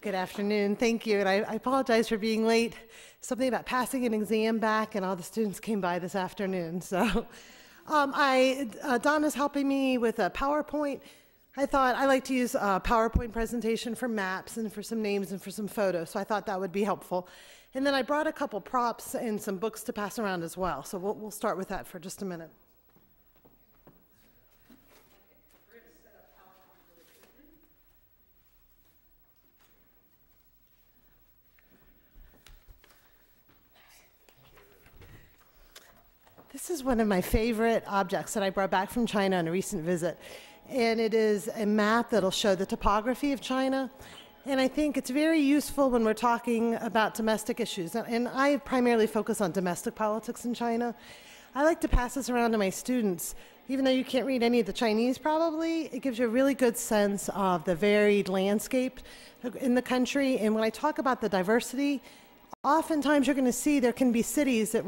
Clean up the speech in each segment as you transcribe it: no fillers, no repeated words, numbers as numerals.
Good afternoon, thank you, and I apologize for being late. Something about passing an exam back, and all the students came by this afternoon, so. Donna's helping me with a PowerPoint. I thought I like to use a PowerPoint presentation for maps and for some names and for some photos, so I thought that would be helpful. And then I brought a couple props and some books to pass around as well, so we'll start with that for just a minute. This is one of my favorite objects that I brought back from China on a recent visit. And it is a map that'll show the topography of China. And I think it's very useful when we're talking about domestic issues. And I primarily focus on domestic politics in China. I like to pass this around to my students. Even though you can't read any of the Chinese probably, it gives you a really good sense of the varied landscape in the country. And when I talk about the diversity, oftentimes you're going to see there can be cities that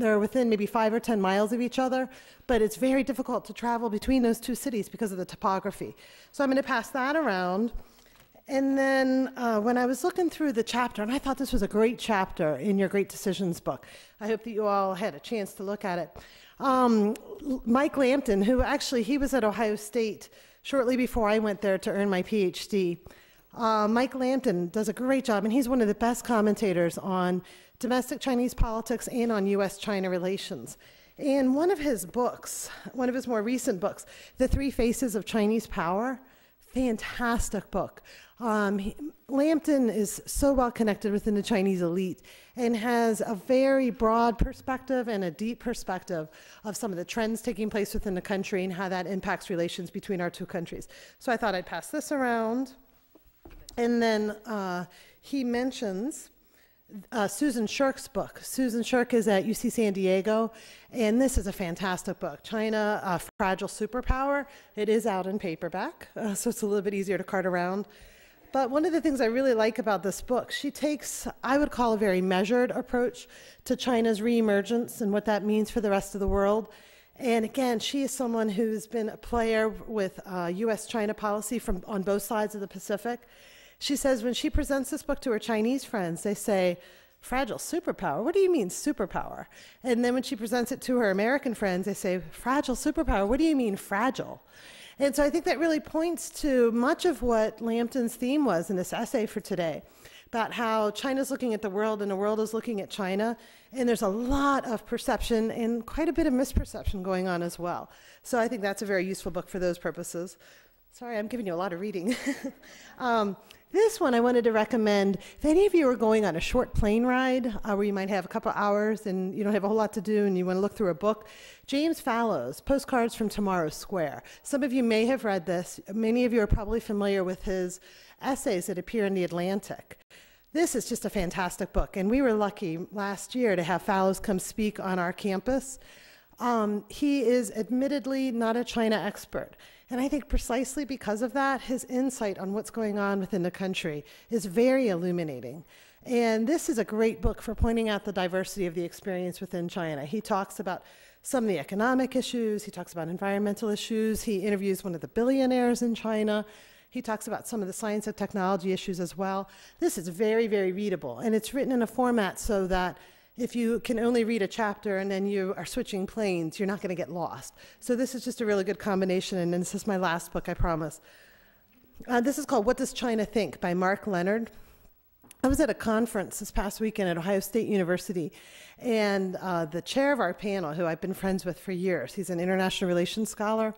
they're within maybe 5 or 10 miles of each other, but it's very difficult to travel between those two cities because of the topography. So I'm going to pass that around. And then when I was looking through the chapter, and I thought this was a great chapter in your Great Decisions book. I hope that you all had a chance to look at it. Mike Lampton, who actually, he was at Ohio State shortly before I went there to earn my PhD. Mike Lampton does a great job, and he's one of the best commentators on domestic Chinese politics and on U.S.-China relations. And one of his books, one of his more recent books, The Three Faces of Chinese Power, fantastic book. Lampton is so well connected within the Chinese elite and has a very broad perspective and a deep perspective of some of the trends taking place within the country and how that impacts relations between our two countries. So I thought I'd pass this around. And then he mentions Susan Shirk's book. Susan Shirk is at UC San Diego, and this is a fantastic book, China, a Fragile Superpower. It is out in paperback, so it's a little bit easier to cart around. But one of the things I really like about this book, she takes, I would call, a very measured approach to China's reemergence and what that means for the rest of the world. And again, she is someone who's been a player with U.S.-China policy on both sides of the Pacific. She says when she presents this book to her Chinese friends, they say, fragile superpower? What do you mean superpower? And then when she presents it to her American friends, they say, fragile superpower? What do you mean fragile? And so I think that really points to much of what Lampton's theme was in this essay for today, about how China's looking at the world and the world is looking at China. And there's a lot of perception and quite a bit of misperception going on as well. So I think that's a very useful book for those purposes. Sorry, I'm giving you a lot of reading. This one I wanted to recommend if any of you are going on a short plane ride where you might have a couple hours and you don't have a whole lot to do and you want to look through a book. James Fallows, Postcards from Tomorrow Square. Some of you may have read this. Many of you are probably familiar with his essays that appear in The Atlantic. This is just a fantastic book, and we were lucky last year to have Fallows come speak on our campus. He is admittedly not a China expert. And I think precisely because of that, his insight on what's going on within the country is very illuminating. And this is a great book for pointing out the diversity of the experience within China. He talks about some of the economic issues, he talks about environmental issues, he interviews one of the billionaires in China, he talks about some of the science and technology issues as well. This is very, very readable, and it's written in a format so that if you can only read a chapter and then you are switching planes, you're not going to get lost. So this is just a really good combination, and this is my last book, I promise. This is called What Does China Think by Mark Leonard. I was at a conference this past weekend at Ohio State University, and the chair of our panel, who I've been friends with for years, he's an international relations scholar,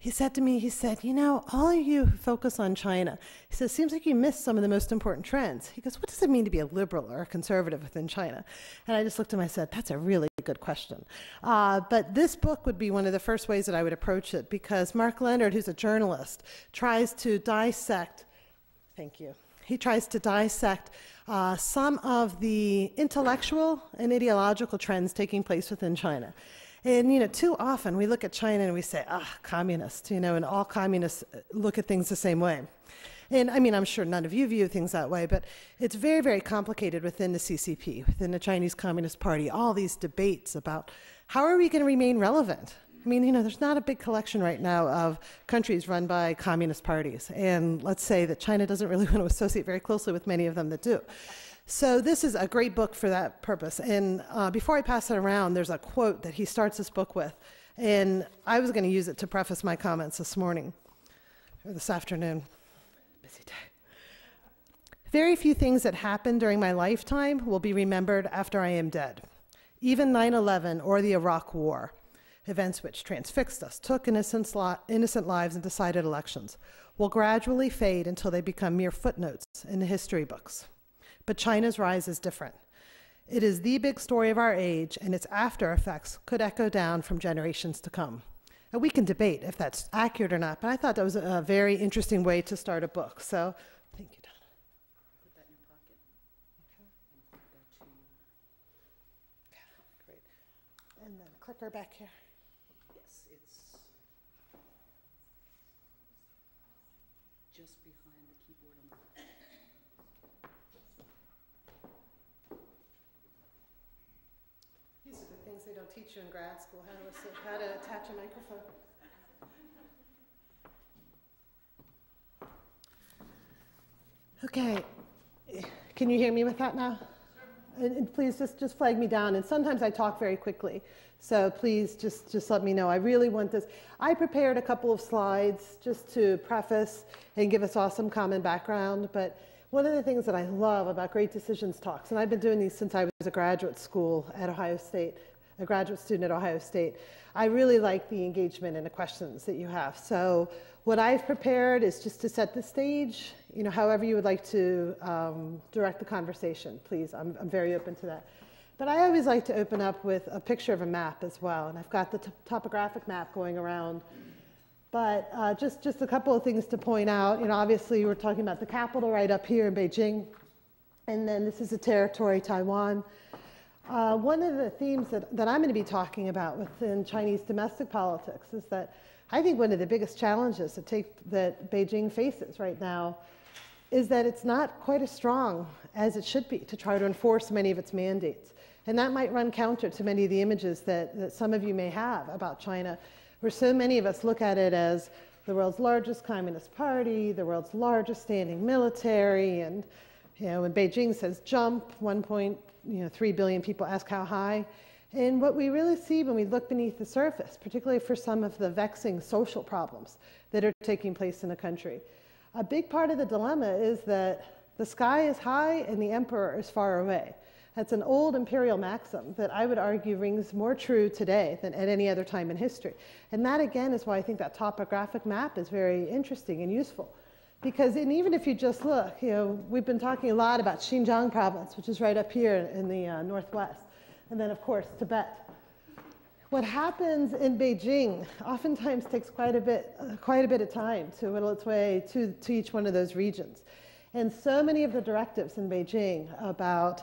he said to me, he said, you know, all of you who focus on China, he says, seems like you missed some of the most important trends. He goes, what does it mean to be a liberal or a conservative within China? And I just looked at him, I said, that's a really good question. But this book would be one of the first ways that I would approach it, because Mark Leonard, who's a journalist, tries to dissect, thank you, he tries to dissect some of the intellectual and ideological trends taking place within China. And, you know, too often we look at China and we say, ah, communist, you know, and all communists look at things the same way. And, I mean, I'm sure none of you view things that way, but it's very, very complicated within the CCP, within the Chinese Communist Party, all these debates about how are we going to remain relevant? I mean, you know, there's not a big collection right now of countries run by communist parties, and let's say that China doesn't really want to associate very closely with many of them that do. So this is a great book for that purpose. And before I pass it around, there's a quote that he starts this book with, and I was going to use it to preface my comments this morning, or this afternoon. Busy day. Very few things that happened during my lifetime will be remembered after I am dead. Even 9/11 or the Iraq War, events which transfixed us, took innocent lives and decided elections, will gradually fade until they become mere footnotes in the history books. But China's rise is different. It is the big story of our age, and its after effects could echo down from generations to come. And we can debate if that's accurate or not, but I thought that was a very interesting way to start a book. So, thank you, Donna. Put that in your pocket. Okay. Yeah, great. And then clicker back here. Yes, it's just behind the keyboard on the left. They don't teach you in grad school how to attach a microphone. Okay, can you hear me with that now? Sure. And please just flag me down. And sometimes I talk very quickly, so please just let me know. I really want this. I prepared a couple of slides just to preface and give us all some common background, but one of the things that I love about Great Decisions talks, and I've been doing these since I was a graduate school at Ohio State, a graduate student at Ohio State. I really like the engagement and the questions that you have. So what I've prepared is just to set the stage, you know, however you would like to direct the conversation, please. I'm very open to that. But I always like to open up with a picture of a map as well. And I've got the topographic map going around. But just a couple of things to point out. You know, obviously, we're talking about the capital right up here in Beijing. And then this is the territory, Taiwan. One of the themes that I'm going to be talking about within Chinese domestic politics is that I think one of the biggest challenges that Beijing faces right now is that it's not quite as strong as it should be to try to enforce many of its mandates. And that might run counter to many of the images that some of you may have about China, where so many of us look at it as the world's largest communist party, the world's largest standing military, and you know, when Beijing says jump, 1.3 billion people ask how high. And what we really see when we look beneath the surface, particularly for some of the vexing social problems that are taking place in the country, a big part of the dilemma is that the sky is high and the emperor is far away. That's an old imperial maxim that I would argue rings more true today than at any other time in history. And that, again, is why I think that topographic map is very interesting and useful. Because even if you just look, you know, we've been talking a lot about Xinjiang province, which is right up here in the northwest, and then, of course, Tibet. What happens in Beijing oftentimes takes quite a bit of time to whittle its way to each one of those regions. And so many of the directives in Beijing about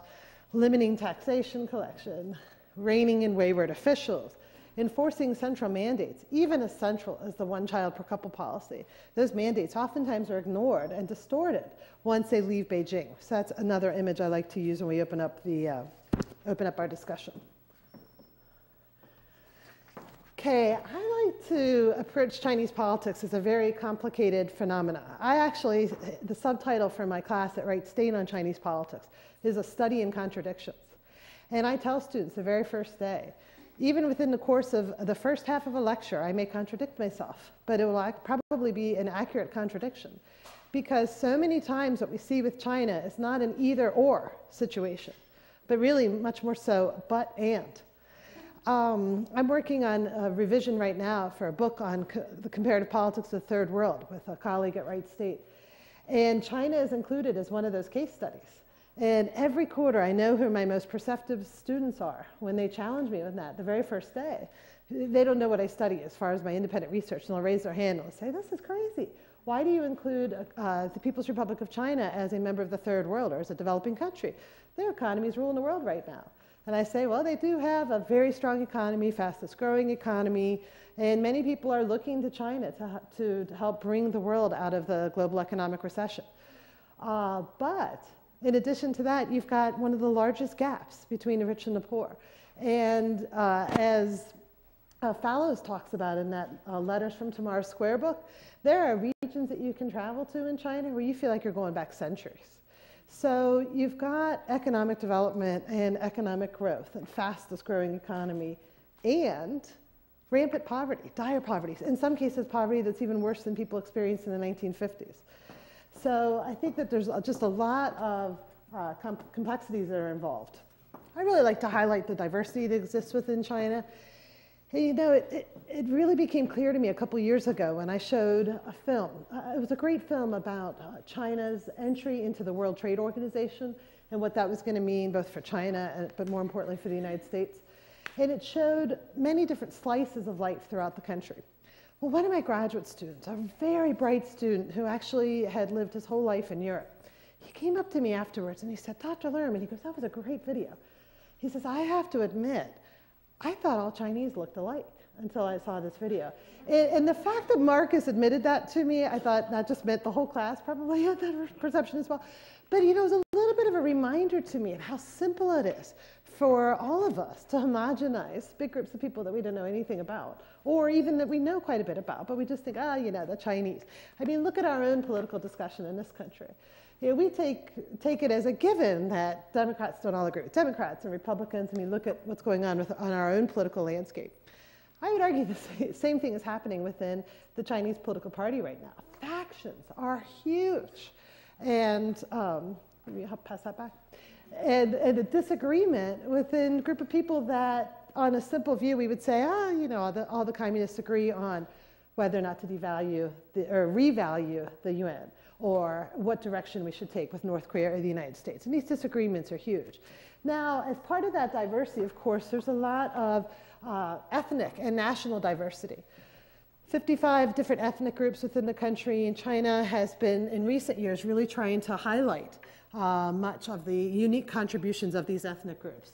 limiting taxation collection, reining in wayward officials, enforcing central mandates, even as central as the one-child per couple policy. Those mandates oftentimes are ignored and distorted once they leave Beijing. So that's another image I like to use when we open up our discussion. Okay, I like to approach Chinese politics as a very complicated phenomena. The subtitle for my class at Wright State on Chinese politics is A Study in Contradictions. And I tell students the very first day, even within the course of the first half of a lecture, I may contradict myself, but it will probably be an accurate contradiction, because so many times what we see with China is not an either-or situation, but really much more so but and. I'm working on a revision right now for a book on the comparative politics of the Third World with a colleague at Wright State, and China is included as one of those case studies. And every quarter, I know who my most perceptive students are when they challenge me with that the very first day. They don't know what I study as far as my independent research, and they'll raise their hand and say, this is crazy. Why do you include the People's Republic of China as a member of the Third World or as a developing country? Their economies rule in the world right now. And I say, well, they do have a very strong economy, fastest growing economy, and many people are looking to China to help bring the world out of the global economic recession. But in addition to that, you've got one of the largest gaps between the rich and the poor. And as how Fallows talks about in that Letters from Tomorrow Square book, there are regions that you can travel to in China where you feel like you're going back centuries. So you've got economic development and economic growth and fastest growing economy and rampant poverty, dire poverty, in some cases poverty that's even worse than people experienced in the 1950s. So I think that there's just a lot of complexities that are involved. I really like to highlight the diversity that exists within China. And, you know, it really became clear to me a couple years ago when I showed a film. It was a great film about China's entry into the World Trade Organization and what that was going to mean both for China, but more importantly for the United States. And it showed many different slices of life throughout the country. Well, one of my graduate students, a very bright student who actually had lived his whole life in Europe, he came up to me afterwards and he said, Dr. Lerman, he goes, that was a great video. He says, I have to admit, I thought all Chinese looked alike until I saw this video. And the fact that Marcus admitted that to me, I thought that just meant the whole class probably had that perception as well. But you know, it was a little bit of a reminder to me of how simple it is for all of us to homogenize big groups of people that we don't know anything about, or even that we know quite a bit about, but we just think, ah, you know, the Chinese. I mean, look at our own political discussion in this country. You know, we take it as a given that Democrats don't all agree with Democrats and Republicans, and we look at what's going on on our own political landscape. I would argue the same thing is happening within the Chinese political party right now. Factions are huge. And let me help pass that back. And a disagreement within a group of people that, on a simple view, we would say, ah, you know, all the communists agree on whether or not to devalue or revalue the UN, or what direction we should take with North Korea or the United States. And these disagreements are huge. Now, as part of that diversity, of course, there's a lot of ethnic and national diversity. 55 different ethnic groups within the country, and China has been, in recent years, really trying to highlight much of the unique contributions of these ethnic groups.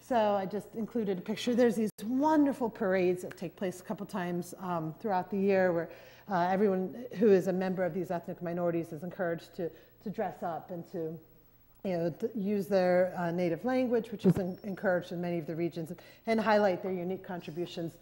So I just included a picture. There's these wonderful parades that take place a couple times throughout the year where everyone who is a member of these ethnic minorities is encouraged to dress up and to, you know, use their native language, which is encouraged in many of the regions, and highlight their unique contributions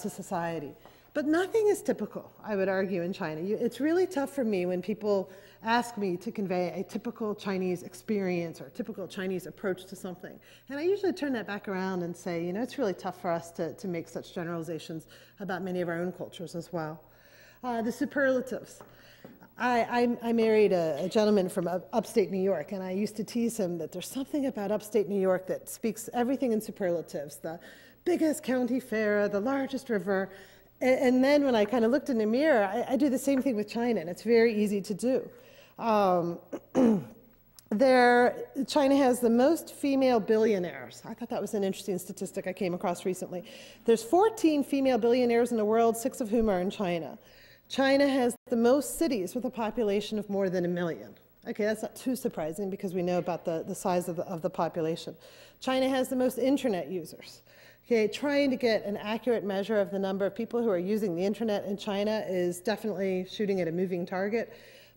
to society. But nothing is typical, I would argue, in China. It's really tough for me when people ask me to convey a typical Chinese experience or a typical Chinese approach to something. And I usually turn that back around and say, you know, it's really tough for us to make such generalizations about many of our own cultures as well. The superlatives. I married a gentleman from upstate New York, and I used to tease him that there's something about upstate New York that speaks everything in superlatives, the biggest county fair, the largest river. And then when I kind of looked in the mirror, I do the same thing with China, and it's very easy to do. China has the most female billionaires. I thought that was an interesting statistic I came across recently. There's 14 female billionaires in the world, 6 of whom are in China. China has the most cities with a population of more than 1 million. Okay, that's not too surprising because we know about the size of the population. China has the most internet users. Okay, trying to get an accurate measure of the number of people who are using the internet in China is definitely shooting at a moving target.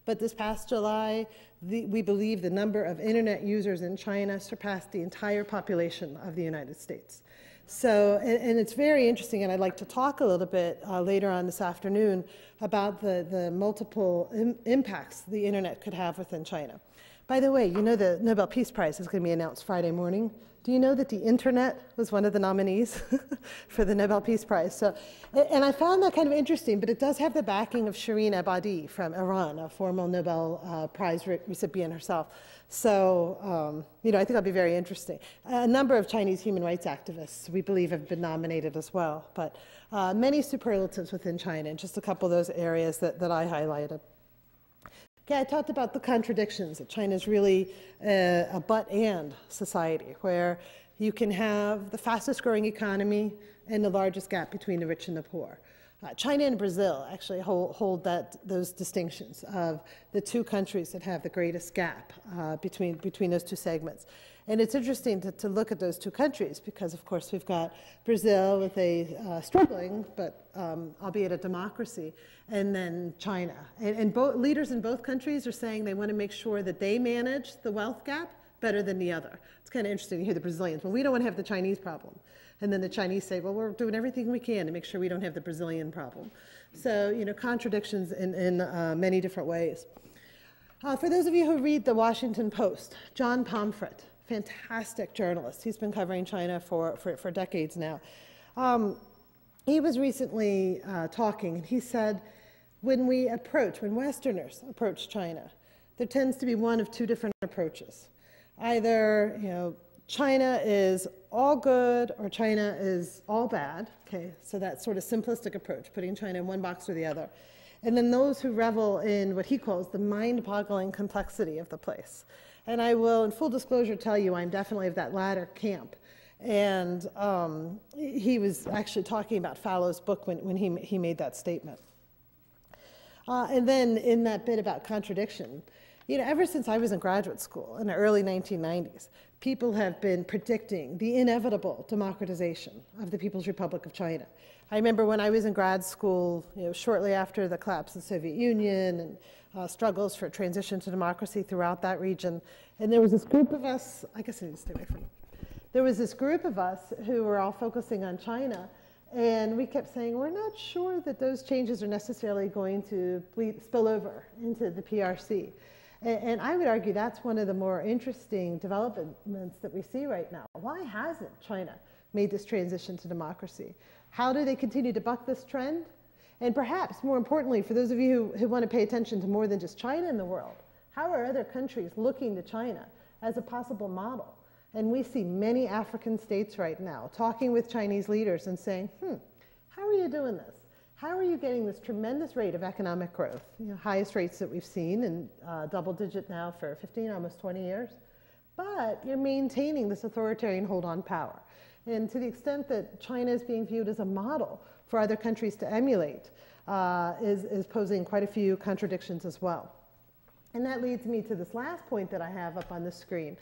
But this past July, we believe the number of internet users in China surpassed the entire population of the United States. So, and it's very interesting, and I'd like to talk a little bit later on this afternoon about the multiple impacts the internet could have within China. By the way, you know the Nobel Peace Prize is going to be announced Friday morning. Do you know that the internet was one of the nominees for the Nobel Peace Prize? So, and I found that kind of interesting, but it does have the backing of Shireen Ebadi from Iran, a former Nobel Prize recipient herself. So, you know, I think that'll be very interesting. A number of Chinese human rights activists, we believe, have been nominated as well, but many superlatives within China, and just a couple of those areas that I highlighted. Yeah, I talked about the contradictions that China's really a but-and society, where you can have the fastest-growing economy and the largest gap between the rich and the poor. China and Brazil actually hold those distinctions of the two countries that have the greatest gap between those two segments. And it's interesting to look at those two countries because, of course, we've got Brazil with a struggling, but albeit a democracy, and then China. And leaders in both countries are saying they want to make sure that they manage the wealth gap better than the other. It's kind of interesting to hear the Brazilians, well, we don't want to have the Chinese problem. And then the Chinese say, well, we're doing everything we can to make sure we don't have the Brazilian problem. So, you know, contradictions in many different ways. For those of you who read the Washington Post, John Pomfret, fantastic journalist. He's been covering China for decades now. He was recently talking, and he said, when Westerners approach China, there tends to be one of two different approaches. Either, you know, China is all good or China is all bad, okay? So that sort of simplistic approach, putting China in one box or the other. And then those who revel in what he calls the mind-boggling complexity of the place. And I will, in full disclosure, tell you I'm definitely of that latter camp. And he was actually talking about Fallows' book when he made that statement. And then in that bit about contradiction, you know, ever since I was in graduate school in the early 1990s, people have been predicting the inevitable democratization of the People's Republic of China. I remember when I was in grad school, you know, shortly after the collapse of the Soviet Union and struggles for transition to democracy throughout that region, and there was this group of us, I guess I need to stay away from it. There was this group of us who were all focusing on China, and we kept saying, we're not sure that those changes are necessarily going to spill over into the PRC. And I would argue that's one of the more interesting developments that we see right now. Why hasn't China made this transition to democracy? How do they continue to buck this trend? And perhaps, more importantly, for those of you who want to pay attention to more than just China in the world, how are other countries looking to China as a possible model? And we see many African states right now talking with Chinese leaders and saying, how are you doing this? How are you getting this tremendous rate of economic growth? You know, highest rates that we've seen, and double digit now for 15, almost 20 years. But you're maintaining this authoritarian hold on power. And to the extent that China is being viewed as a model for other countries to emulate is posing quite a few contradictions as well. And that leads me to this last point that I have up on the screen.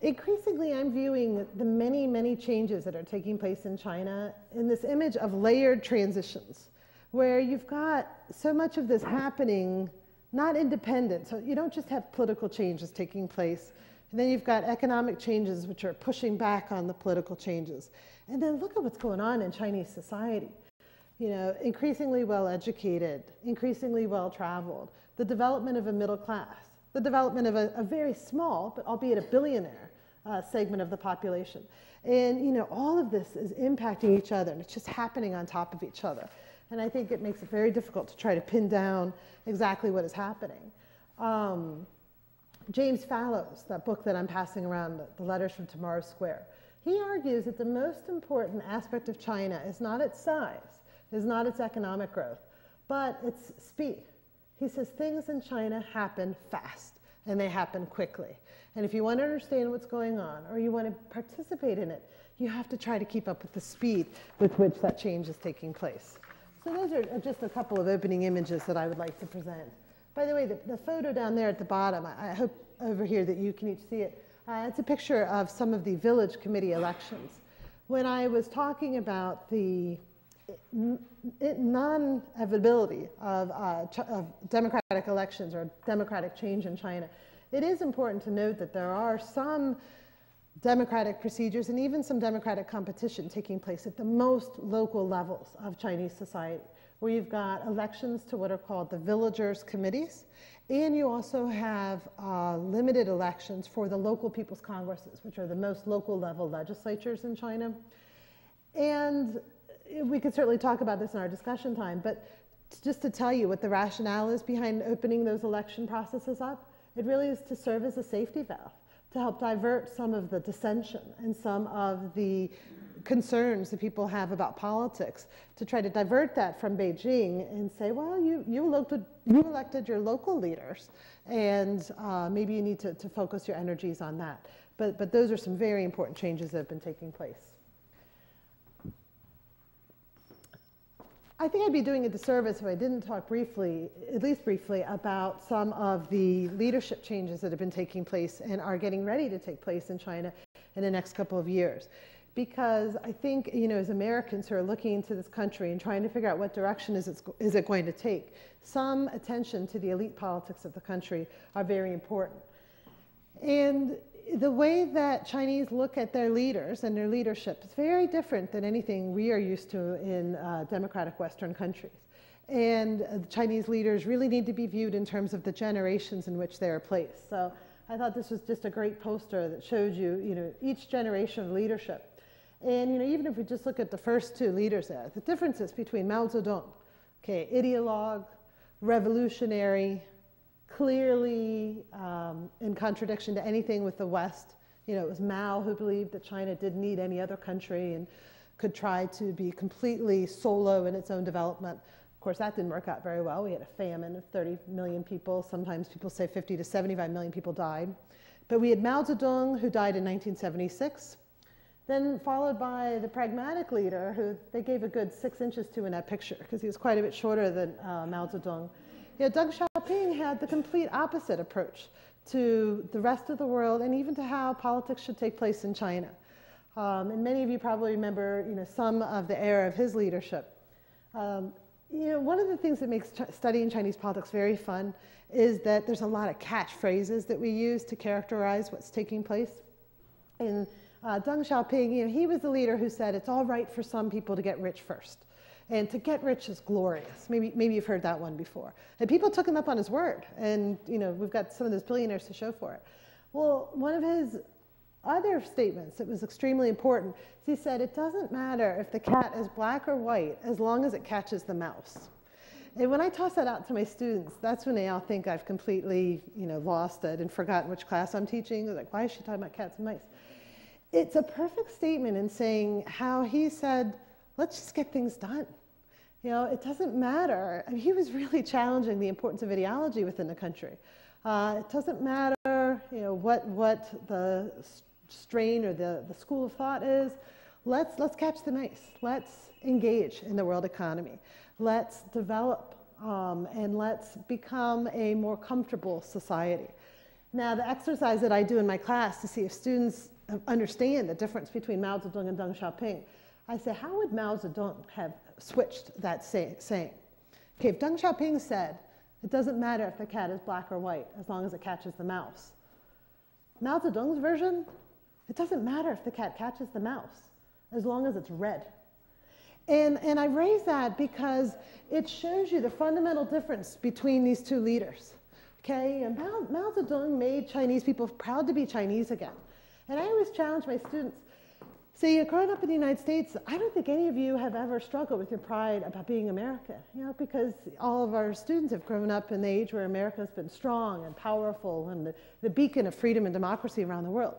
Increasingly, I'm viewing the many, many changes that are taking place in China in this image of layered transitions, where you've got so much of this happening not independent. So you don't just have political changes taking place, and then you've got economic changes which are pushing back on the political changes. And then look at what's going on in Chinese society. You know, increasingly well-educated, increasingly well-traveled, the development of a middle class, the development of a very small, but albeit a billionaire, segment of the population. And, you know, all of this is impacting each other, and it's just happening on top of each other. And I think it makes it very difficult to try to pin down exactly what is happening. James Fallows, that book that I'm passing around, The Letters from Tomorrow Square, he argues that the most important aspect of China is not its size, is not its economic growth, but its speed. He says things in China happen fast, and they happen quickly. And if you want to understand what's going on, or you want to participate in it, you have to try to keep up with the speed with which that change is taking place. So those are just a couple of opening images that I would like to present. By the way, the photo down there at the bottom, I hope over here that you can each see it. It's a picture of some of the village committee elections. When I was talking about the non-inevitability of democratic elections or democratic change in China, it is important to note that there are some democratic procedures and even some democratic competition taking place at the most local levels of Chinese society, where you've got elections to what are called the villagers' committees, and you also have limited elections for the local people's congresses, which are the most local level legislatures in China. And we could certainly talk about this in our discussion time, but just to tell you what the rationale is behind opening those election processes up, it really is to serve as a safety valve, to help divert some of the dissension and some of the concerns that people have about politics, to try to divert that from Beijing and say, well, you elected your local leaders, and maybe you need to focus your energies on that. But those are some very important changes that have been taking place. I think I'd be doing a disservice if I didn't talk briefly, at least briefly, about some of the leadership changes that have been taking place and are getting ready to take place in China in the next couple of years. Because I think, you know, as Americans who are looking to this country and trying to figure out what direction is it going to take, some attention to the elite politics of the country are very important. And the way that Chinese look at their leaders and their leadership is very different than anything we are used to in democratic Western countries. And the Chinese leaders really need to be viewed in terms of the generations in which they are placed. So I thought this was just a great poster that showed you, each generation of leadership. And even if we just look at the first two leaders there, the differences between Mao Zedong, ideologue, revolutionary, clearly in contradiction to anything with the West. It was Mao who believed that China didn't need any other country and could try to be completely solo in its own development. Of course, that didn't work out very well. We had a famine of 30 million people. Sometimes people say 50 to 75 million people died. But we had Mao Zedong, who died in 1976, then followed by the pragmatic leader, who they gave a good 6 inches to in that picture, because he was quite a bit shorter than Mao Zedong. Deng Xiaoping had the complete opposite approach to the rest of the world and even to how politics should take place in China. And many of you probably remember, some of the era of his leadership. One of the things that makes studying Chinese politics very fun is that there's a lot of catchphrases that we use to characterize what's taking place. And Deng Xiaoping, he was the leader who said it's all right for some people to get rich first. And to get rich is glorious. Maybe you've heard that one before. And people took him up on his word. And we've got some of those billionaires to show for it. Well, one of his other statements that was extremely important is he said, it doesn't matter if the cat is black or white as long as it catches the mouse. And when I toss that out to my students, that's when they all think I've completely lost it and forgotten which class I'm teaching. They're like, why is she talking about cats and mice? It's a perfect statement in saying how he said, let's just get things done. It doesn't matter. I mean, he was really challenging the importance of ideology within the country. It doesn't matter, what the strain or the school of thought is. Let's catch the mice. Let's engage in the world economy. Let's develop and let's become a more comfortable society. Now, the exercise that I do in my class to see if students understand the difference between Mao Zedong and Deng Xiaoping, I say, how would Mao Zedong have switched that saying? If Deng Xiaoping said, it doesn't matter if the cat is black or white as long as it catches the mouse. Mao Zedong's version, it doesn't matter if the cat catches the mouse as long as it's red. And I raise that because it shows you the fundamental difference between these two leaders. And Mao Zedong made Chinese people proud to be Chinese again. And I always challenge my students, see, growing up in the United States, I don't think any of you have ever struggled with your pride about being American, because all of our students have grown up in the age where America's been strong and powerful and the beacon of freedom and democracy around the world.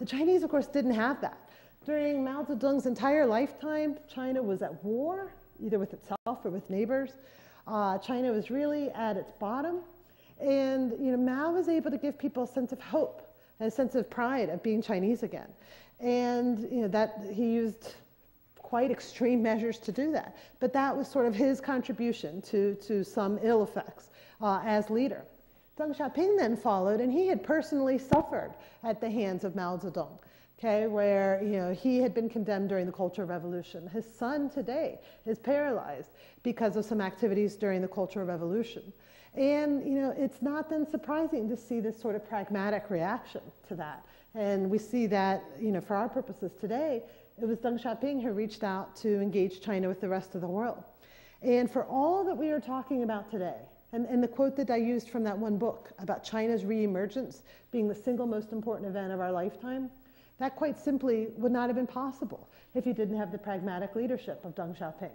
The Chinese, of course, didn't have that. During Mao Zedong's entire lifetime, China was at war, either with itself or with neighbors. China was really at its bottom. And Mao was able to give people a sense of hope and a sense of pride of being Chinese again. And that he used quite extreme measures to do that. But that was sort of his contribution to some ill effects as leader. Deng Xiaoping then followed, and he had personally suffered at the hands of Mao Zedong, where he had been condemned during the Cultural Revolution. His son today is paralyzed because of some activities during the Cultural Revolution. And it's not then surprising to see this sort of pragmatic reaction to that. And we see that, for our purposes today, it was Deng Xiaoping who reached out to engage China with the rest of the world. And for all that we are talking about today, and the quote that I used from that one book about China's reemergence being the single most important event of our lifetime, that quite simply would not have been possible if you didn't have the pragmatic leadership of Deng Xiaoping.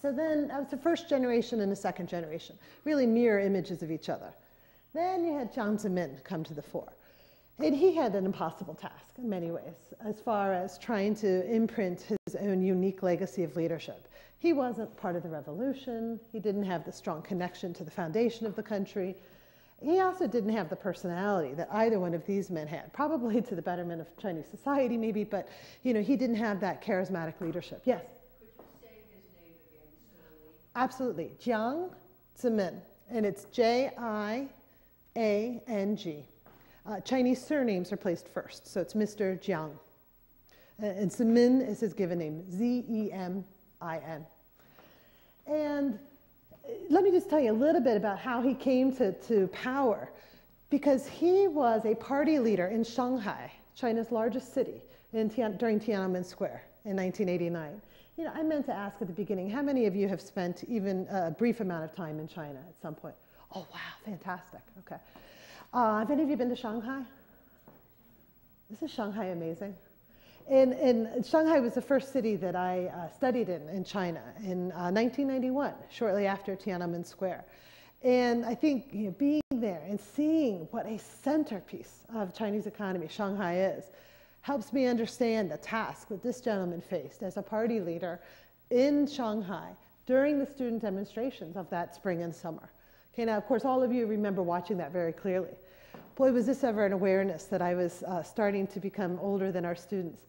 So then that was the first generation and the second generation, really mirror images of each other. Then you had Jiang Zemin come to the fore. And he had an impossible task in many ways, as far as trying to imprint his own unique legacy of leadership. He wasn't part of the revolution. He didn't have the strong connection to the foundation of the country. He also didn't have the personality that either one of these men had, probably to the betterment of Chinese society maybe, but he didn't have that charismatic leadership. Yes? Could you say his name again slowly? Absolutely. Jiang Zemin, and it's J-I-A-N-G. Chinese surnames are placed first, so it's Mr. Jiang. And Zemin is his given name, Z-E-M-I-N. And let me just tell you a little bit about how he came to power. because he was a party leader in Shanghai, China's largest city, during Tiananmen Square in 1989. You know, I meant to ask at the beginning, how many of you have spent even a brief amount of time in China at some point? Oh, wow, fantastic, okay. Have any of you been to Shanghai? Isn't Shanghai amazing? And Shanghai was the first city that I studied in China in 1991, shortly after Tiananmen Square. And I think, you know, being there and seeing what a centerpiece of Chinese economy Shanghai is helps me understand the task that this gentleman faced as a party leader in Shanghai during the student demonstrations of that spring and summer. Okay, now, of course, all of you remember watching that very clearly. Boy, was this ever an awareness that I was starting to become older than our students.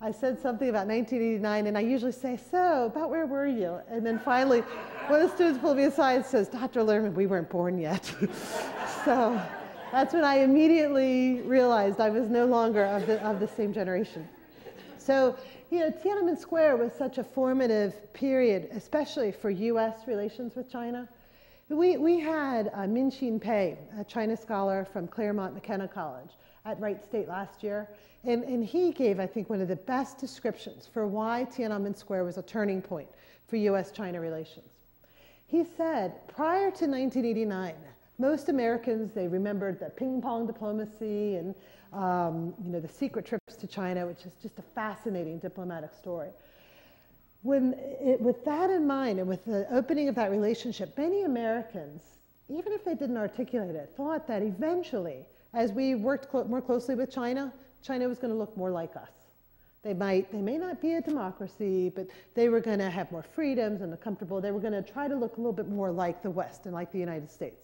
I said something about 1989, and I usually say, so, about where were you? And then finally, one of the students pulled me aside and says, Dr. Lerman, we weren't born yet. So that's when I immediately realized I was no longer of the same generation. So, you know, Tiananmen Square was such a formative period, especially for US relations with China. We had Min Xin Pei, a China scholar from Claremont McKenna College at Wright State last year, and he gave, I think, one of the best descriptions for why Tiananmen Square was a turning point for US-China relations. He said, prior to 1989, most Americans, they remembered the ping-pong diplomacy and you know, the secret trips to China, which is just a fascinating diplomatic story. With that in mind and with the opening of that relationship, many Americans, even if they didn't articulate it, thought that eventually, as we worked more closely with China, China was going to look more like us. They may not be a democracy, but they were going to have more freedoms and they were going to try to look a little bit more like the West and like the United States.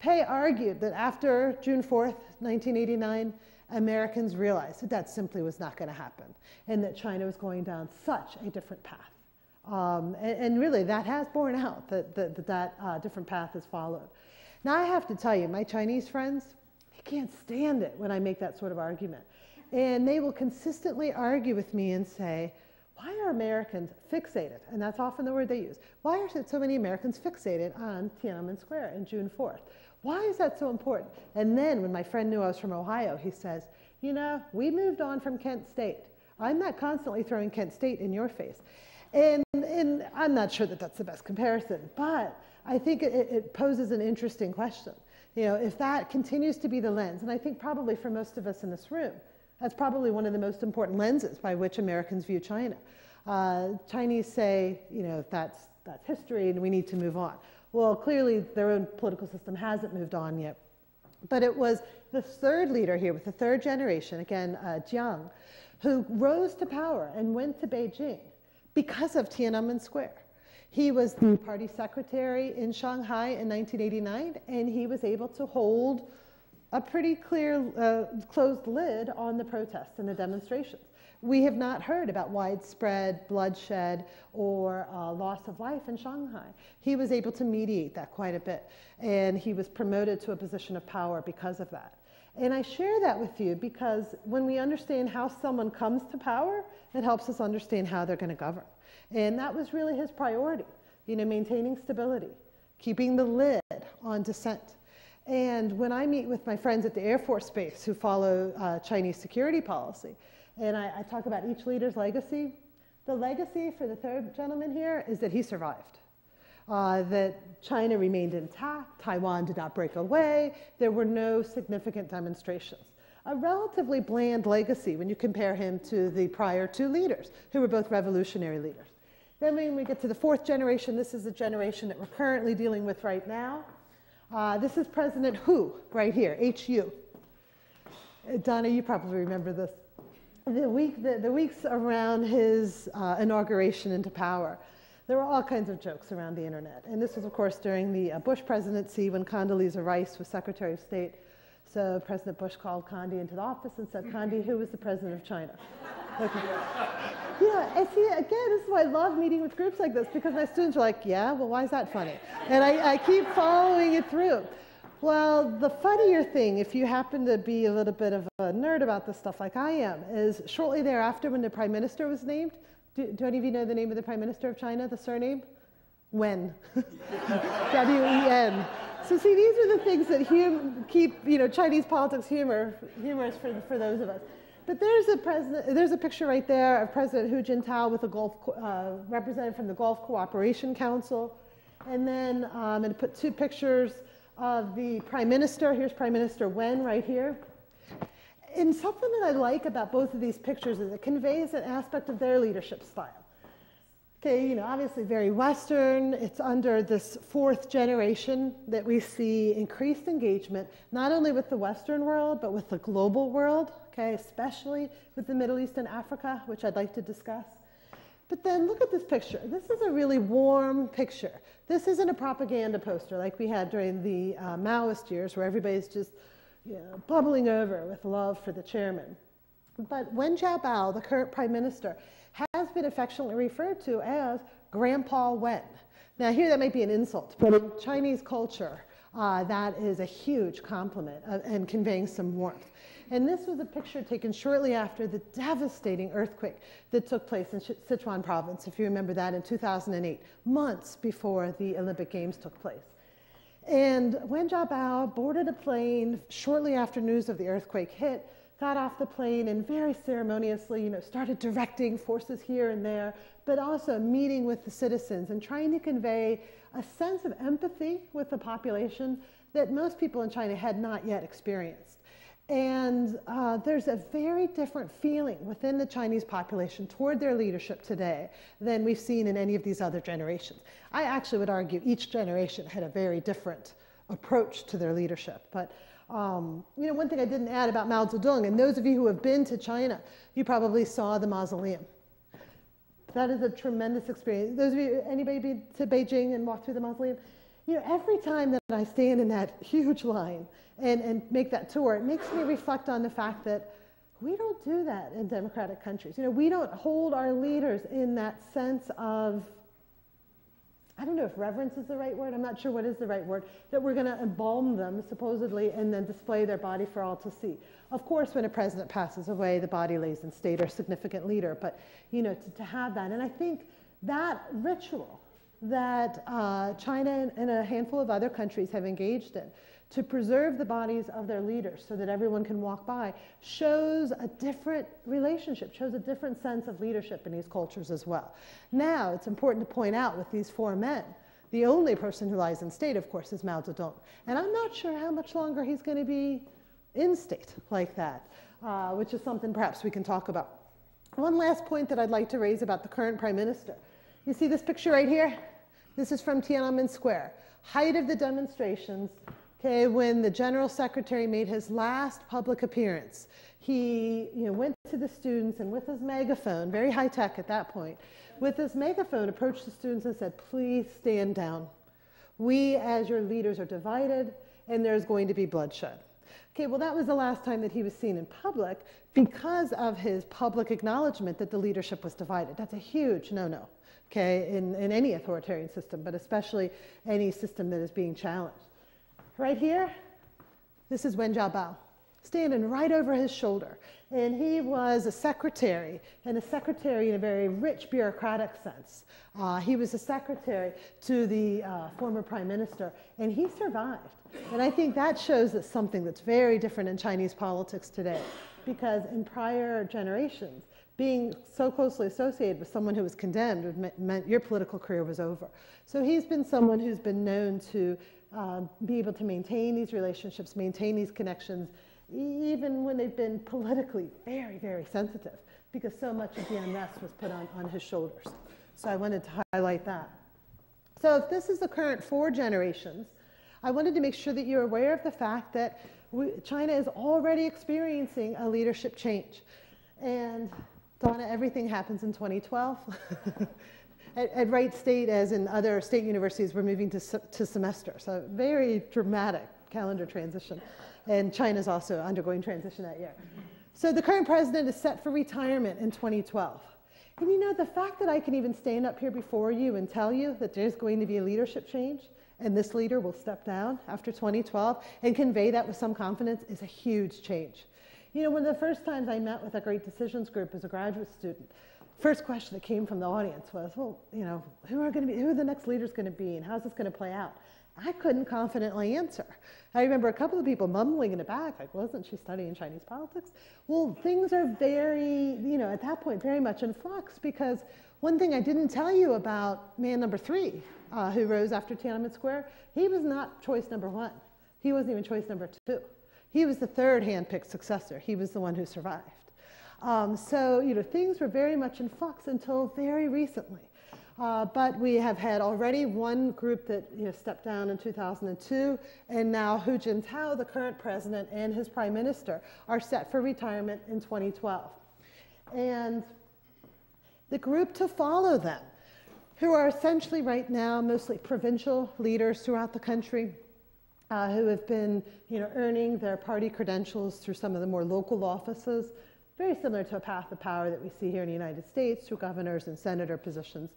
Pei argued that after June 4th, 1989, Americans realized that that simply was not going to happen and that China was going down such a different path. And really, that has borne out that different path is followed. Now, I have to tell you, my Chinese friends, they can't stand it when I make that sort of argument. And they will consistently argue with me and say, why are Americans fixated? And that's often the word they use. Why are so many Americans fixated on Tiananmen Square and June 4th? Why is that so important? And then when my friend knew I was from Ohio, he says, you know, we moved on from Kent State. I'm not constantly throwing Kent State in your face. And I'm not sure that that's the best comparison, but I think it poses an interesting question. You know, if that continues to be the lens, and I think probably for most of us in this room, that's probably one of the most important lenses by which Americans view China. Chinese say, you know, that's history and we need to move on. Well, clearly their own political system hasn't moved on yet. But it was the third leader here with the third generation, again, Jiang, who rose to power and went to Beijing because of Tiananmen Square. He was the party secretary in Shanghai in 1989, and he was able to hold a pretty clear closed lid on the protests and the demonstrations. We have not heard about widespread bloodshed or loss of life in Shanghai. He was able to mediate that quite a bit, and he was promoted to a position of power because of that. And I share that with you because when we understand how someone comes to power, it helps us understand how they're going to govern. And that was really his priority, you know, maintaining stability, keeping the lid on dissent. And when I meet with my friends at the Air Force Base who follow Chinese security policy, and I talk about each leader's legacy, the legacy for the third gentleman here is that he survived, that China remained intact, Taiwan did not break away, there were no significant demonstrations. A relatively bland legacy when you compare him to the prior two leaders, who were both revolutionary leaders. Then when we get to the fourth generation, this is the generation that we're currently dealing with right now. This is President Hu, right here, H.U. Donna, you probably remember this. The weeks around his inauguration into power, there were all kinds of jokes around the internet. And this was, of course, during the Bush presidency when Condoleezza Rice was Secretary of State. So President Bush called Condi into the office and said, Condi, who was the president of China? Okay. Yeah, and see, again, this is why I love meeting with groups like this, because my students are like, yeah, well, why is that funny? And I keep following it through. Well, the funnier thing, if you happen to be a little bit of a nerd about this stuff like I am, is shortly thereafter when the prime minister was named, do any of you know the name of the prime minister of China, the surname? Wen. W-E-N. So see, these are the things that keep Chinese politics humorous for those of us. But there's a picture right there of President Hu Jintao with a representative from the Gulf Cooperation Council. And then and put two pictures of the Prime Minister. Here's Prime Minister Wen right here. And something that I like about both of these pictures is it conveys an aspect of their leadership style. Okay, obviously very Western. It's under this fourth generation that we see increased engagement, not only with the Western world, but with the global world, okay, especially with the Middle East and Africa, which I'd like to discuss. But then look at this picture. This is a really warm picture. This isn't a propaganda poster like we had during the Maoist years where everybody's just bubbling over with love for the chairman. But Wen Jiabao, the current prime minister, has been affectionately referred to as Grandpa Wen. Now here that might be an insult, but in Chinese culture, that is a huge compliment and conveying some warmth. And this was a picture taken shortly after the devastating earthquake that took place in Sichuan province, if you remember that, in 2008, months before the Olympic Games took place. And Wen Jiabao boarded a plane shortly after news of the earthquake hit, got off the plane and very ceremoniously, started directing forces here and there, but also meeting with the citizens and trying to convey a sense of empathy with the population that most people in China had not yet experienced. And there's a very different feeling within the Chinese population toward their leadership today than we've seen in any of these other generations. I actually would argue each generation had a very different approach to their leadership. But one thing I didn't add about Mao Zedong, and those of you who have been to China, you probably saw the mausoleum. That is a tremendous experience. Those of you, anybody been to Beijing and walked through the mausoleum? Every time that I stand in that huge line and make that tour, it makes me reflect on the fact that we don't do that in democratic countries. We don't hold our leaders in that sense of, I don't know if reverence is the right word, I'm not sure what is the right word, that we're going to embalm them, supposedly, and then display their body for all to see. Of course, when a president passes away, the body lays in state or significant leader, but, to have that. And I think that ritual that China and a handful of other countries have engaged in to preserve the bodies of their leaders so that everyone can walk by shows a different relationship, shows a different sense of leadership in these cultures as well. Now, it's important to point out with these four men, the only person who lies in state, of course, is Mao Zedong. And I'm not sure how much longer he's going to be in state like that, which is something perhaps we can talk about. One last point that I'd like to raise about the current prime minister. You see this picture right here? This is from Tiananmen Square, height of the demonstrations, okay, when the general secretary made his last public appearance. He went to the students and with his megaphone, very high tech at that point, with his megaphone approached the students and said, please stand down. We as your leaders are divided and there's going to be bloodshed. Okay, well that was the last time that he was seen in public because of his public acknowledgement that the leadership was divided. That's a huge no-no. Okay, in any authoritarian system, but especially any system that is being challenged. Right here, this is Wen Jiabao, standing right over his shoulder. And he was a secretary in a very rich bureaucratic sense. He was a secretary to the former prime minister, and he survived. And I think that shows that something that's very different in Chinese politics today, because in prior generations, being so closely associated with someone who was condemned meant your political career was over. So he's been someone who's been known to be able to maintain these relationships, maintain these connections, even when they've been politically very, very sensitive, because so much of the unrest was put on his shoulders. So I wanted to highlight that. So if this is the current four generations, I wanted to make sure that you're aware of the fact that China is already experiencing a leadership change. And Donna, everything happens in 2012. At Wright State, as in other state universities, we're moving to semester. So very dramatic calendar transition. And China's also undergoing transition that year. So the current president is set for retirement in 2012. And the fact that I can even stand up here before you and tell you that there's going to be a leadership change, and this leader will step down after 2012 and convey that with some confidence is a huge change. One of the first times I met with a Great Decisions group as a graduate student, first question that came from the audience was, well, who are the next leaders going to be and how's this going to play out? I couldn't confidently answer. I remember a couple of people mumbling in the back, like, wasn't she studying Chinese politics? Well, things are very, you know, at that point, very much in flux, because one thing I didn't tell you about man number three, who rose after Tiananmen Square, he was not choice number one. He wasn't even choice number two. He was the third handpicked successor. He was the one who survived. So, you know, things were very much in flux until very recently. But we have had already one group that stepped down in 2002, and now Hu Jintao, the current president, and his prime minister are set for retirement in 2012. And the group to follow them, who are essentially right now mostly provincial leaders throughout the country, who have been earning their party credentials through some of the more local offices, very similar to a path of power that we see here in the United States through governors and senator positions.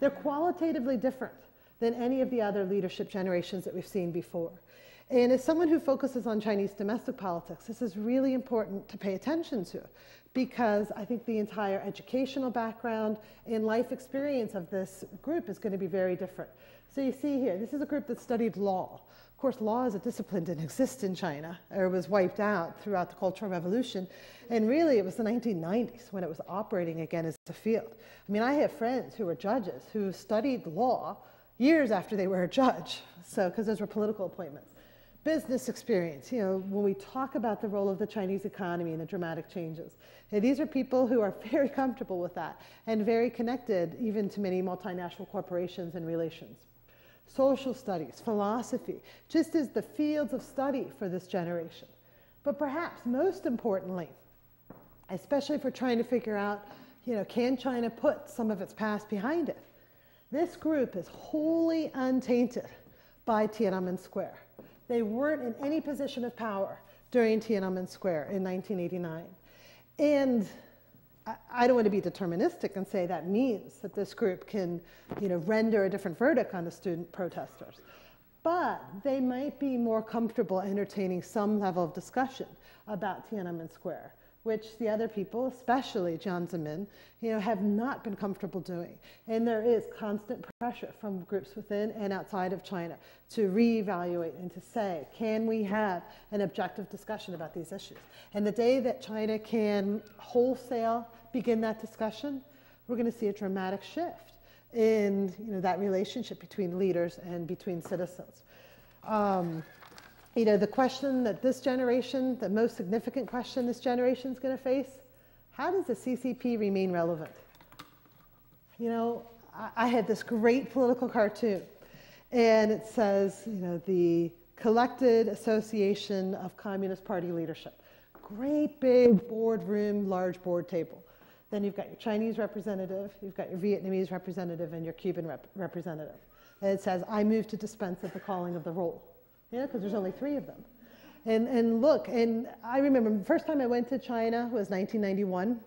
They're qualitatively different than any of the other leadership generations that we've seen before. And as someone who focuses on Chinese domestic politics, this is really important to pay attention to, because I think the entire educational background and life experience of this group is going to be very different. So you see here, this is a group that studied law. Of course, law as a discipline didn't exist in China, or was wiped out throughout the Cultural Revolution. And really, it was the 1990s when it was operating again as a field. I mean, I have friends who were judges who studied law years after they were a judge, so, because those were political appointments. Business experience, when we talk about the role of the Chinese economy and the dramatic changes. These are people who are very comfortable with that and very connected even to many multinational corporations and relations. Social studies, philosophy, just as the fields of study for this generation. But perhaps most importantly, especially if we're trying to figure out, can China put some of its past behind it? This group is wholly untainted by Tiananmen Square. They weren't in any position of power during Tiananmen Square in 1989. And I don't want to be deterministic and say that means that this group can render a different verdict on the student protesters. But they might be more comfortable entertaining some level of discussion about Tiananmen Square, which the other people, especially Jiang Zemin, have not been comfortable doing. And there is constant pressure from groups within and outside of China to reevaluate and to say, can we have an objective discussion about these issues? And the day that China can wholesale begin that discussion, we're going to see a dramatic shift in that relationship between leaders and between citizens. The question that this generation, the most significant question this generation is going to face, how does the CCP remain relevant? I had this great political cartoon, and it says, the collected association of Communist Party leadership. Great big boardroom, large board table. Then you've got your Chinese representative, you've got your Vietnamese representative, and your Cuban representative. And it says, I move to dispense of the calling of the roll. Because there's only three of them. And look, and I remember the first time I went to China was 1991.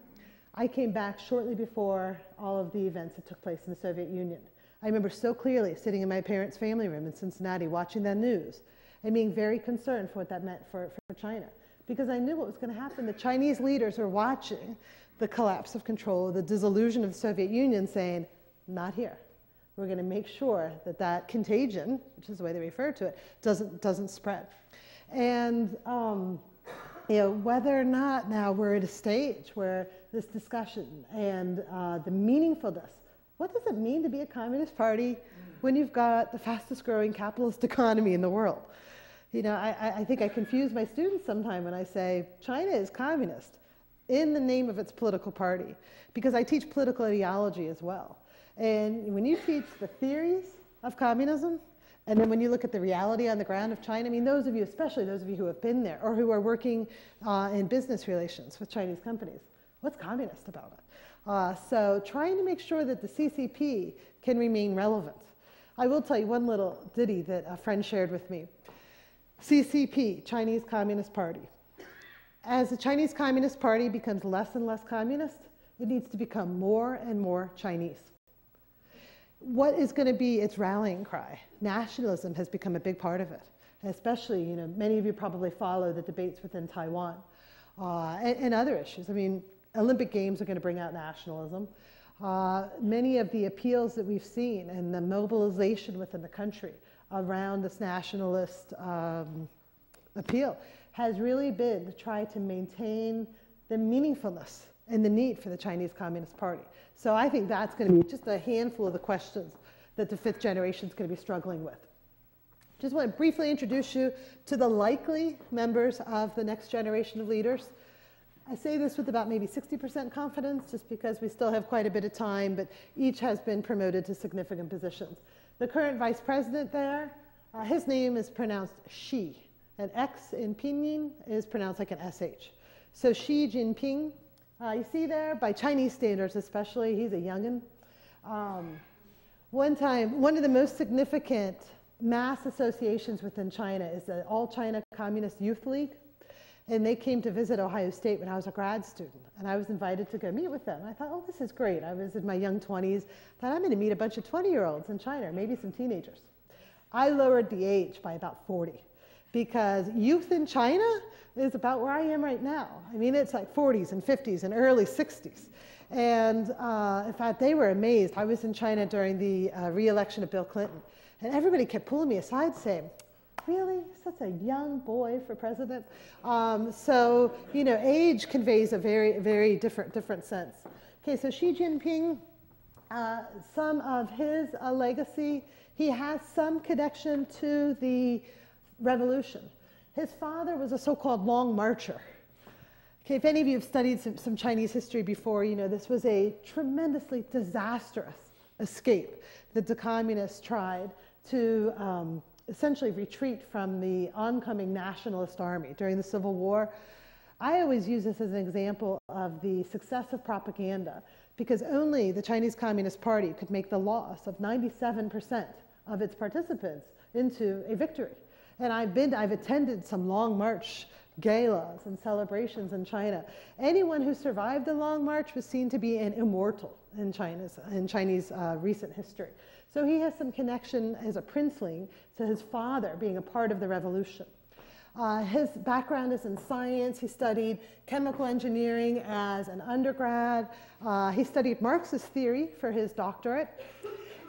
I came back shortly before all of the events that took place in the Soviet Union. I remember so clearly sitting in my parents' family room in Cincinnati watching the news and being very concerned for what that meant for China. Because I knew what was going to happen. The Chinese leaders were watching the collapse of control, the dissolution of the Soviet Union, saying, not here. We're going to make sure that that contagion, which is the way they refer to it, doesn't spread. And whether or not now we're at a stage where this discussion and the meaningfulness, what does it mean to be a Communist Party when you've got the fastest growing capitalist economy in the world? I think I confuse my students sometimes when I say China is communist in the name of its political party, because I teach political ideology as well. And when you teach the theories of communism, and then when you look at the reality on the ground of China, I mean, those of you, especially those of you who have been there or who are working in business relations with Chinese companies, what's communist about it? So trying to make sure that the CCP can remain relevant. I will tell you one little ditty that a friend shared with me. CCP, Chinese Communist Party. As the Chinese Communist Party becomes less and less communist, it needs to become more and more Chinese. What is going to be its rallying cry? Nationalism has become a big part of it, especially, many of you probably follow the debates within Taiwan and other issues. I mean, Olympic Games are going to bring out nationalism. Many of the appeals that we've seen and the mobilization within the country around this nationalist appeal has really been to try to maintain the meaningfulness and the need for the Chinese Communist Party. So I think that's going to be just a handful of the questions that the fifth generation is going to be struggling with. Just want to briefly introduce you to the likely members of the next generation of leaders. I say this with about maybe 60% confidence, just because we still have quite a bit of time, but each has been promoted to significant positions. The current vice president there, his name is pronounced Xi. An X in pinyin is pronounced like an SH. So Xi Jinping, you see there, by Chinese standards especially, he's a young'un. One time, one of the most significant mass associations within China is the All China Communist Youth League. And they came to visit Ohio State when I was a grad student. And I was invited to go meet with them. And I thought, oh, this is great. I was in my young 20s. I thought, I'm going to meet a bunch of 20-year-olds in China, maybe some teenagers. I lowered the age by about 40, because youth in China is about where I am right now. I mean, it's like 40s and 50s and early 60s. And in fact, they were amazed. I was in China during the re-election of Bill Clinton. And everybody kept pulling me aside saying, really, such a young boy for president? So, you know, age conveys a very, very different sense. Okay, so Xi Jinping, some of his legacy, he has some connection to the revolution. His father was a so-called long marcher. Okay, if any of you have studied some Chinese history before, you know this was a tremendously disastrous escape that the communists tried to essentially retreat from the oncoming nationalist army during the Civil War. I always use this as an example of the success of propaganda, because only the Chinese Communist Party could make the loss of 97% of its participants into a victory. And I've attended some long march galas and celebrations in China. Anyone who survived the long march was seen to be an immortal in Chinese recent history. So he has some connection as a princeling to his father being a part of the revolution. His background is in science. He studied chemical engineering as an undergrad. He studied Marxist theory for his doctorate.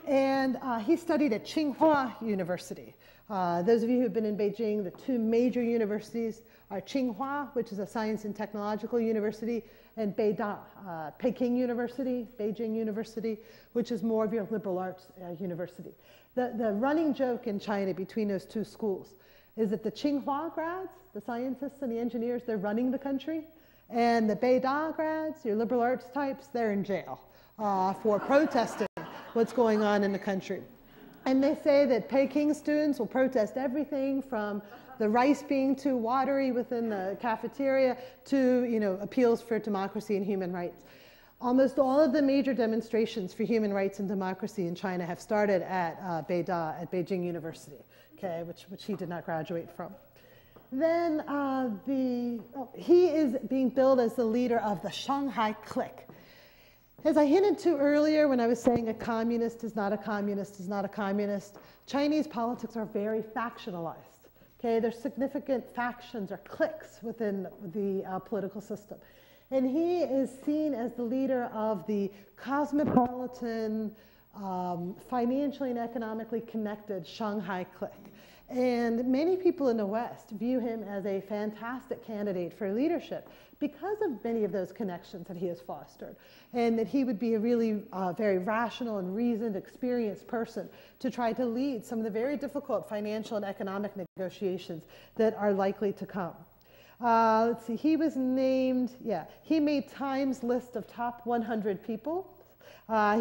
And he studied at Tsinghua University. Those of you who've been in Beijing, the two major universities are Tsinghua, which is a science and technological university, and Beida, Peking University, Beijing University, which is more of your liberal arts university. The running joke in China between those two schools is that the Tsinghua grads, the scientists and the engineers, they're running the country, and the Beida grads, your liberal arts types, they're in jail for protesting what's going on in the country. And they say that Peking students will protest everything from the rice being too watery within the cafeteria to, you know, appeals for democracy and human rights. Almost all of the major demonstrations for human rights and democracy in China have started at Beida, at Beijing University, okay, which he did not graduate from. Then he is being billed as the leader of the Shanghai clique. As I hinted to earlier when I was saying a communist is not a communist is not a communist, Chinese politics are very factionalized. Okay? There's significant factions or cliques within the political system. And he is seen as the leader of the cosmopolitan, financially and economically connected Shanghai clique. And many people in the West view him as a fantastic candidate for leadership because of many of those connections that he has fostered, and that he would be a really very rational and reasoned, experienced person to try to lead some of the very difficult financial and economic negotiations that are likely to come. Let's see, he was named, yeah, he made Time's list of top 100 people.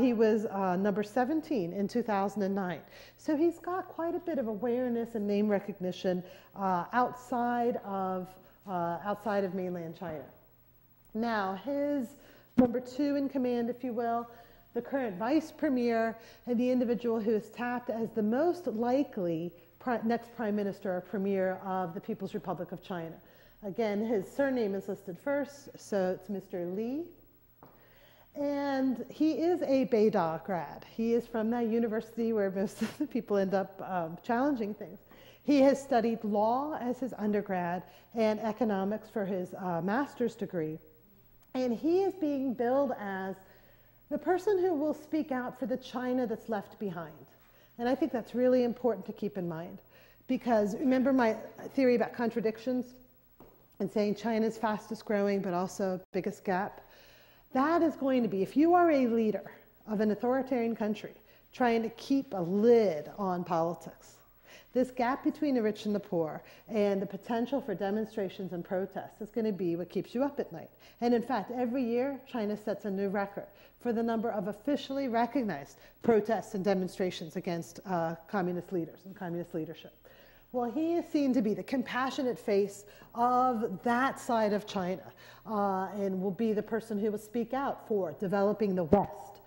He was number 17 in 2009. So he's got quite a bit of awareness and name recognition outside of mainland China. Now, his number two in command, if you will, the current vice premier and the individual who is tapped as the most likely next prime minister or premier of the People's Republic of China. Again, his surname is listed first, so it's Mr. Li. And he is a Beida grad. He is from that university where most of the people end up challenging things. He has studied law as his undergrad and economics for his master's degree. And he is being billed as the person who will speak out for the China that's left behind. And I think that's really important to keep in mind. Because remember my theory about contradictions and saying China's fastest growing, but also biggest gap? That is going to be, if you are a leader of an authoritarian country trying to keep a lid on politics, this gap between the rich and the poor and the potential for demonstrations and protests is going to be what keeps you up at night. And in fact, every year, China sets a new record for the number of officially recognized protests and demonstrations against communist leaders and communist leadership. Well, he is seen to be the compassionate face of that side of China and will be the person who will speak out for developing the West,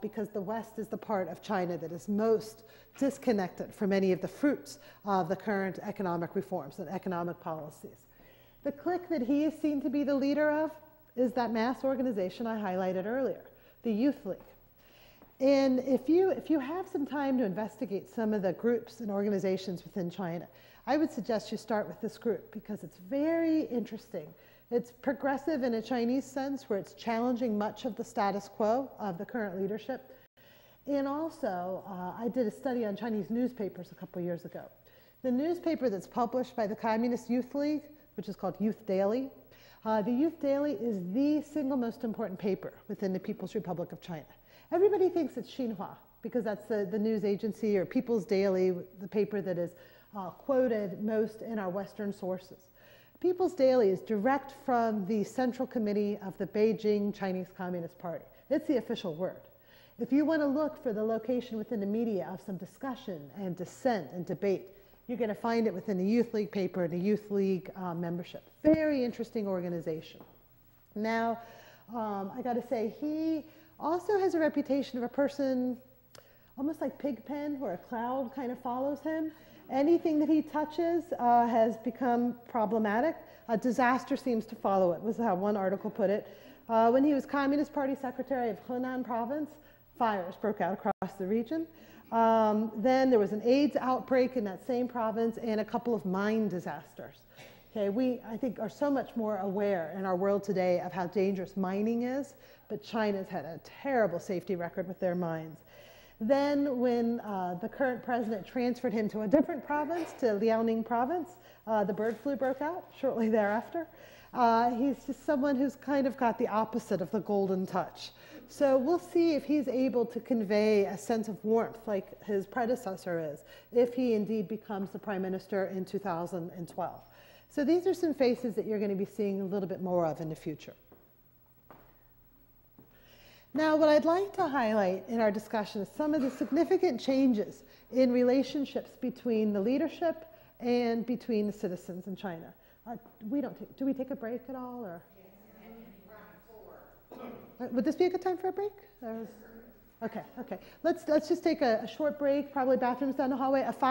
because the West is the part of China that is most disconnected from any of the fruits of the current economic reforms and economic policies. The clique that he is seen to be the leader of is that mass organization I highlighted earlier, the Youth League. And if you have some time to investigate some of the groups and organizations within China, I would suggest you start with this group because it's very interesting. It's progressive in a Chinese sense where it's challenging much of the status quo of the current leadership. And also, I did a study on Chinese newspapers a couple years ago. The newspaper that's published by the Communist Youth League, which is called Youth Daily, the Youth Daily is the single most important paper within the People's Republic of China. Everybody thinks it's Xinhua because that's the news agency or People's Daily, the paper that is quoted most in our Western sources. People's Daily is direct from the Central Committee of the Beijing Chinese Communist Party. It's the official word. If you want to look for the location within the media of some discussion and dissent and debate, you're going to find it within the Youth League paper and the Youth League membership. Very interesting organization. Now, I got to say, he also has a reputation of a person almost like Pigpen, where a cloud kind of follows him. Anything that he touches has become problematic. A disaster seems to follow it, was how one article put it. When he was Communist Party Secretary of Hunan Province, fires broke out across the region. Then there was an AIDS outbreak in that same province and a couple of mine disasters. Okay, we, I think, are so much more aware in our world today of how dangerous mining is, but China's had a terrible safety record with their mines. Then when the current president transferred him to a different province, to Liaoning province, the bird flu broke out shortly thereafter. He's just someone who's kind of got the opposite of the golden touch. So we'll see if he's able to convey a sense of warmth like his predecessor is, if he indeed becomes the prime minister in 2012. So these are some faces that you're going to be seeing a little bit more of in the future. Now, what I'd like to highlight in our discussion is some of the significant changes in relationships between the leadership and between the citizens in China. Do we take a break at all? Or? Yes. Would this be a good time for a break? Okay, okay. Let's just take a short break, probably bathrooms down the hallway, a 5